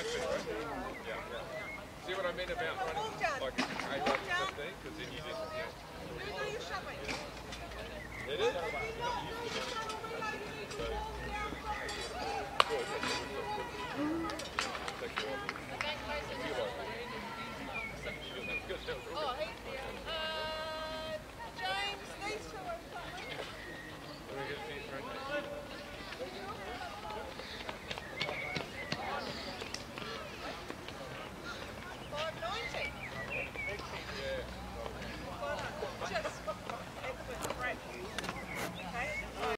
Like this, right? Yeah, yeah. See what I mean about running like an 8 over 15? Because then you just... It is?